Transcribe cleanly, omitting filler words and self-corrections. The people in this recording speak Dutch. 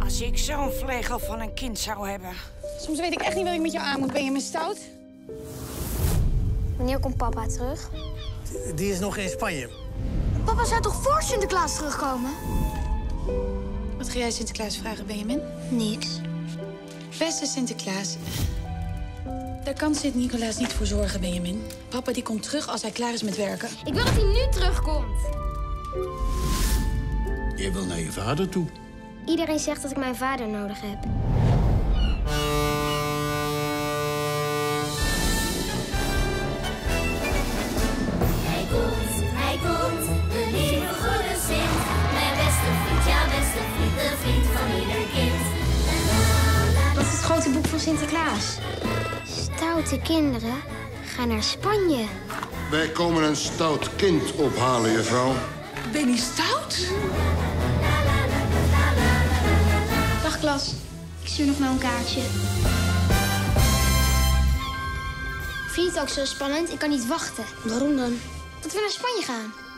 Als ik zo'n vlegel van een kind zou hebben. Soms weet ik echt niet wat ik met jou aan moet. Ben je me stout? Wanneer komt papa terug? Die is nog in Spanje. Papa zou toch voor Sinterklaas terugkomen? Wat ga jij Sinterklaas vragen, Benjamin? Niets. Beste Sinterklaas, daar kan Sint-Nicolaas niet voor zorgen, Benjamin. Papa die komt terug als hij klaar is met werken. Ik wil dat hij nu terugkomt. Jij wil naar je vader toe. Iedereen zegt dat ik mijn vader nodig heb. Hij komt, de lieve goede Sint. Mijn beste vriend, ja beste vriend, de vriend van ieder kind. Dat is het grote boek van Sinterklaas. Stoute kinderen gaan naar Spanje. Wij komen een stout kind ophalen, juffrouw. Bennie Stout? Klas, ik stuur nog wel een kaartje. Vind je het ook zo spannend? Ik kan niet wachten. Waarom dan? Dat we naar Spanje gaan.